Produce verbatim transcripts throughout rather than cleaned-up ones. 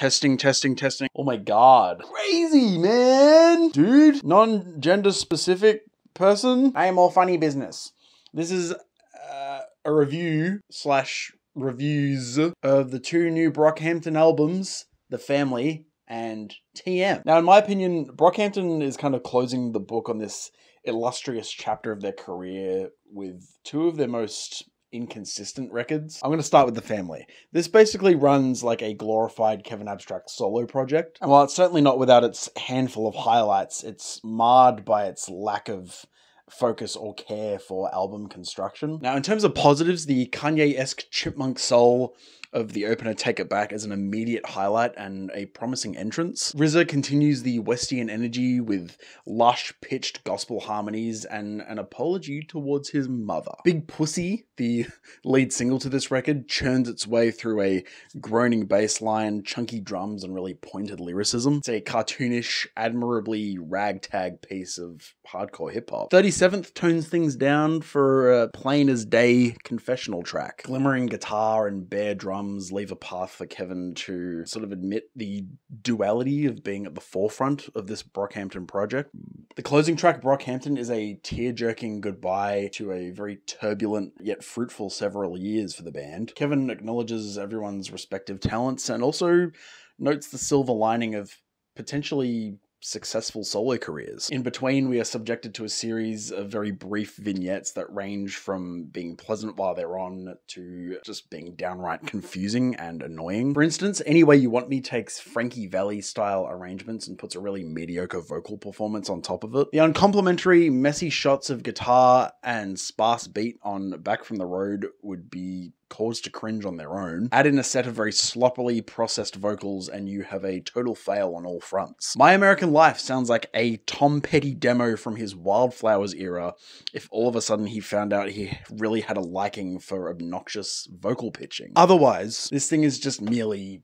Testing, testing, testing. Oh my God. Crazy, man. Dude, non-gender specific person. I am all funny business. This is uh, a review slash reviews of the two new Brockhampton albums, The Family and T M. Now, in my opinion, Brockhampton is kind of closing the book on this illustrious chapter of their career with two of their most inconsistent records. I'm going to start with The Family. This basically runs like a glorified Kevin Abstract solo project. And while it's certainly not without its handful of highlights, it's marred by its lack of focus or care for album construction. Now, in terms of positives, the Kanye-esque chipmunk soul of the opener Take It Back is an immediate highlight and a promising entrance. R Z A continues the Westian energy with lush, pitched gospel harmonies and an apology towards his mother. Big Pussy, the lead single to this record, churns its way through a groaning bass line, chunky drums, and really pointed lyricism. It's a cartoonish, admirably ragtag piece of hardcore hip-hop. thirty-seventh tones things down for a plain-as-day confessional track. Glimmering guitar and bare drums leave a path for Kevin to sort of admit the duality of being at the forefront of this Brockhampton project. The closing track, Brockhampton, is a tear-jerking goodbye to a very turbulent yet fruitful several years for the band. Kevin acknowledges everyone's respective talents and also notes the silver lining of potentially successful solo careers. In between, we are subjected to a series of very brief vignettes that range from being pleasant while they're on to just being downright confusing and annoying. For instance, Any Way You Want Me takes Frankie Valli style arrangements and puts a really mediocre vocal performance on top of it. The uncomplimentary, messy shots of guitar and sparse beat on Back From The Road would be cause to cringe on their own. Add in a set of very sloppily processed vocals and you have a total fail on all fronts. My American Life sounds like a Tom Petty demo from his Wildflowers era if all of a sudden he found out he really had a liking for obnoxious vocal pitching. Otherwise, this thing is just merely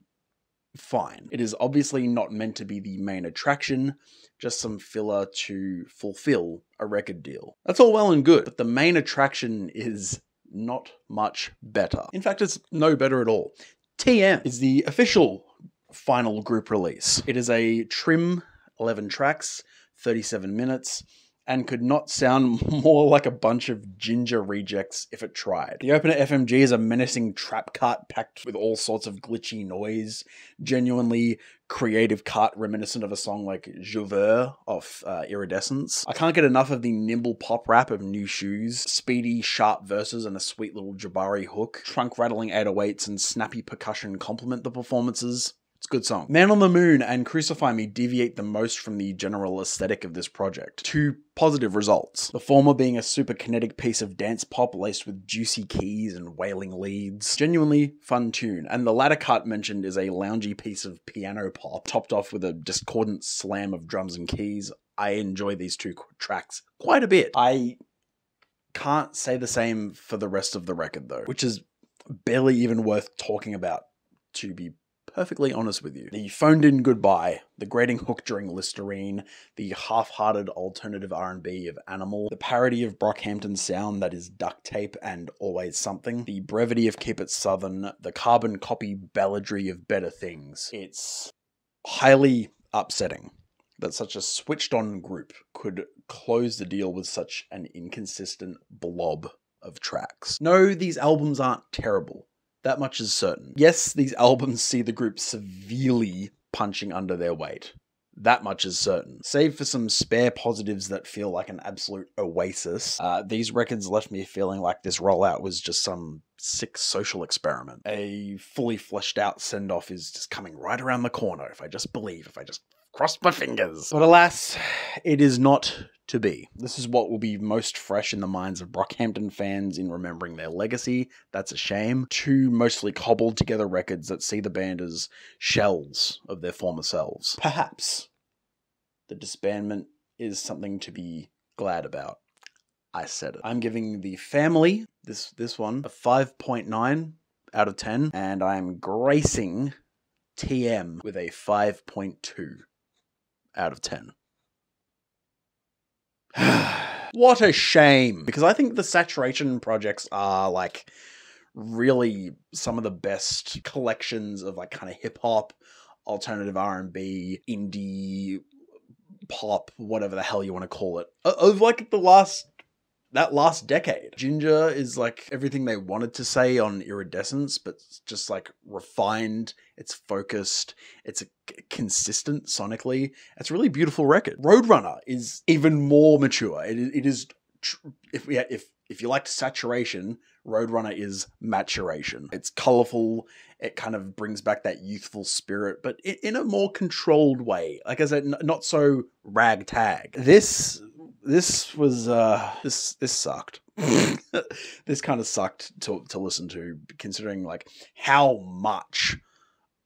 fine. It is obviously not meant to be the main attraction, just some filler to fulfill a record deal. That's all well and good, but the main attraction is not much better. In fact, it's no better at all. T M is the official final group release. It is a trim eleven tracks, thirty-seven minutes, and could not sound more like a bunch of Ginger rejects if it tried. The opener F M G is a menacing trap cart packed with all sorts of glitchy noise, genuinely creative cart reminiscent of a song like Juveur of uh, Iridescence. I can't get enough of the nimble pop rap of New Shoes, speedy, sharp verses and a sweet little Jabari hook. Trunk-rattling eight oh eights and snappy percussion complement the performances. It's a good song. Man on the Moon and Crucify Me deviate the most from the general aesthetic of this project. Two positive results. The former being a super kinetic piece of dance pop laced with juicy keys and wailing leads. Genuinely fun tune. And the latter cut mentioned is a loungy piece of piano pop, topped off with a discordant slam of drums and keys. I enjoy these two tracks quite a bit. I can't say the same for the rest of the record though, which is barely even worth talking about, to be perfectly honest with you. The phoned-in goodbye, the grating hook during Listerine, the half-hearted alternative R and B of Animal, the parody of Brockhampton's sound that is Duct Tape and Always Something, the brevity of Keep It Southern, the carbon copy balladry of Better Things. It's highly upsetting that such a switched-on group could close the deal with such an inconsistent blob of tracks. No, these albums aren't terrible. That much is certain. Yes, these albums see the group severely punching under their weight. That much is certain. Save for some spare positives that feel like an absolute oasis, uh, these records left me feeling like this rollout was just some sick social experiment. A fully fleshed out send-off is just coming right around the corner, if I just believe, if I just cross my fingers. But alas, it is not to be. This is what will be most fresh in the minds of Brockhampton fans in remembering their legacy. That's a shame. Two mostly cobbled together records that see the band as shells of their former selves. Perhaps the disbandment is something to be glad about. I said it. I'm giving The Family, this, this one, a five point nine out of ten, and I'm gracing T M with a five point two out of ten. What a shame, because I think the Saturation projects are like really some of the best collections of like kind of hip hop, alternative R and B, indie, pop, whatever the hell you want to call it, of like the last, that last decade. Ginger is like everything they wanted to say on Iridescence, but it's just like refined, it's focused, it's a consistent sonically. It's a really beautiful record. Roadrunner is even more mature. It, it is, if we, if if you liked Saturation, Roadrunner is maturation. It's colorful. It kind of brings back that youthful spirit, but in a more controlled way. Like I said, not so ragtag. This. This was, uh, this, this sucked. This kind of sucked to, to listen to, considering like how much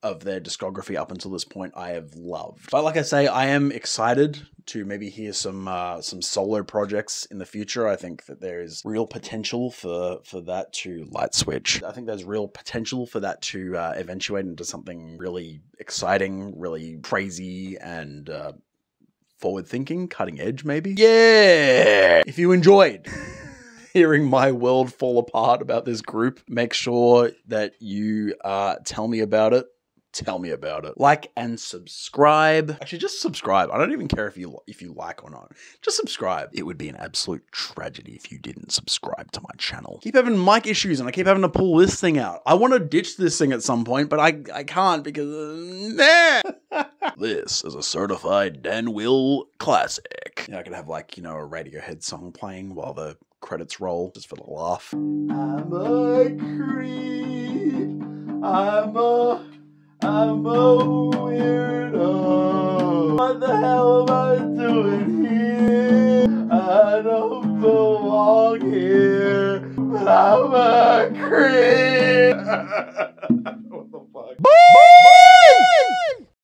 of their discography up until this point I have loved. But like I say, I am excited to maybe hear some, uh, some solo projects in the future. I think that there is real potential for, for that to light switch. I think there's real potential for that to, uh, eventuate into something really exciting, really crazy, and, uh, forward thinking, cutting edge maybe. Yeah! If you enjoyed hearing my world fall apart about this group, make sure that you uh, tell me about it. Tell me about it. Like and subscribe. Actually, just subscribe. I don't even care if you if you like or not. Just subscribe. It would be an absolute tragedy if you didn't subscribe to my channel. Keep having mic issues and I keep having to pull this thing out. I want to ditch this thing at some point, but I, I can't because... Uh, nah. This is a certified Dan Will classic. You know, I could have like, you know, a Radiohead song playing while the credits roll, just for the laugh. I'm a creep. I'm a... I'm a weirdo. What the hell am I doing here? I don't belong here. I'm a creep.